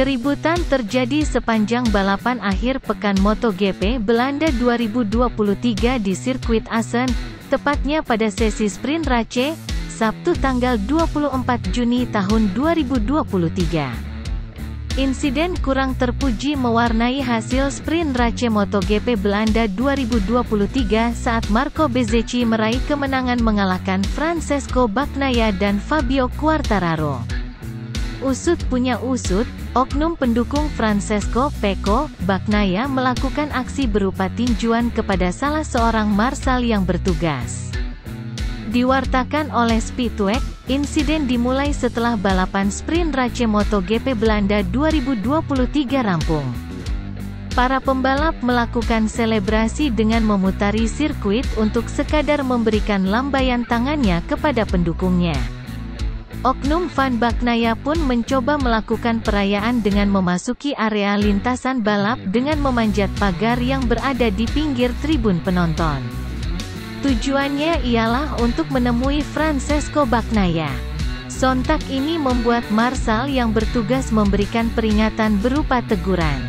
Keributan terjadi sepanjang balapan akhir pekan MotoGP Belanda 2023 di sirkuit Assen, tepatnya pada sesi sprint race, Sabtu tanggal 24 Juni tahun 2023. Insiden kurang terpuji mewarnai hasil sprint race MotoGP Belanda 2023 saat Marco Bezzecchi meraih kemenangan mengalahkan Francesco Bagnaia dan Fabio Quartararo. Usut punya usut, oknum pendukung Francesco Pecco Bagnaia melakukan aksi berupa tinjuan kepada salah seorang marshal yang bertugas. Diwartakan oleh Speedweek, insiden dimulai setelah balapan sprint race MotoGP Belanda 2023 rampung. Para pembalap melakukan selebrasi dengan memutari sirkuit untuk sekadar memberikan lambaian tangannya kepada pendukungnya. Oknum Van Bagnaia pun mencoba melakukan perayaan dengan memasuki area lintasan balap dengan memanjat pagar yang berada di pinggir tribun penonton. Tujuannya ialah untuk menemui Francesco Bagnaia. Sontak ini membuat marshal yang bertugas memberikan peringatan berupa teguran.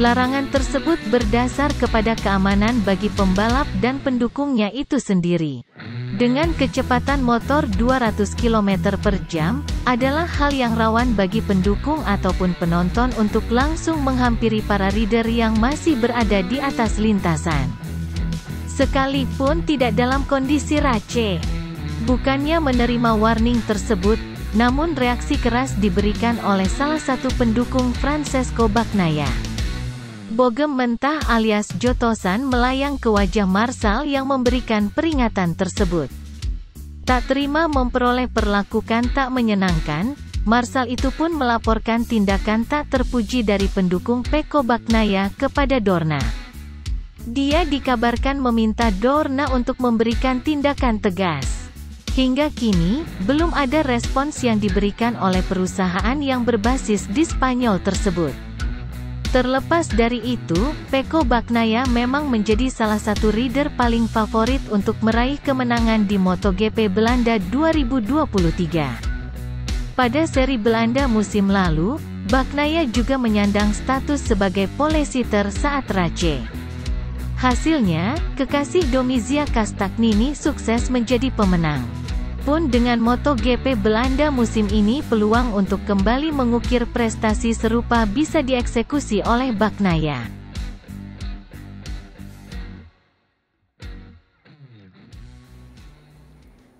Larangan tersebut berdasar kepada keamanan bagi pembalap dan pendukungnya itu sendiri. Dengan kecepatan motor 200 km per jam, adalah hal yang rawan bagi pendukung ataupun penonton untuk langsung menghampiri para rider yang masih berada di atas lintasan. Sekalipun tidak dalam kondisi race. Bukannya menerima warning tersebut, namun reaksi keras diberikan oleh salah satu pendukung Francesco Bagnaia. Bogem mentah alias jotosan melayang ke wajah marshal yang memberikan peringatan tersebut. Tak terima memperoleh perlakuan tak menyenangkan, marshal itu pun melaporkan tindakan tak terpuji dari pendukung Pecco Bagnaia kepada Dorna. Dia dikabarkan meminta Dorna untuk memberikan tindakan tegas. Hingga kini, belum ada respons yang diberikan oleh perusahaan yang berbasis di Spanyol tersebut. Terlepas dari itu, Pecco Bagnaia memang menjadi salah satu rider paling favorit untuk meraih kemenangan di MotoGP Belanda 2023. Pada seri Belanda musim lalu, Bagnaia juga menyandang status sebagai pole sitter saat race. Hasilnya, kekasih Domizia Castagnini sukses menjadi pemenang. Pun dengan MotoGP Belanda musim ini peluang untuk kembali mengukir prestasi serupa bisa dieksekusi oleh Bagnaia.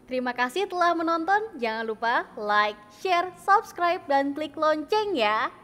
Terima kasih telah menonton, jangan lupa like, share, subscribe, dan klik lonceng ya!